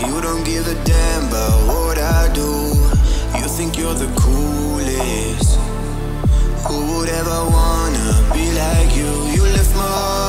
You don't give a damn about what I do. You think you're the coolest. Who would ever wanna be like you? You left my heart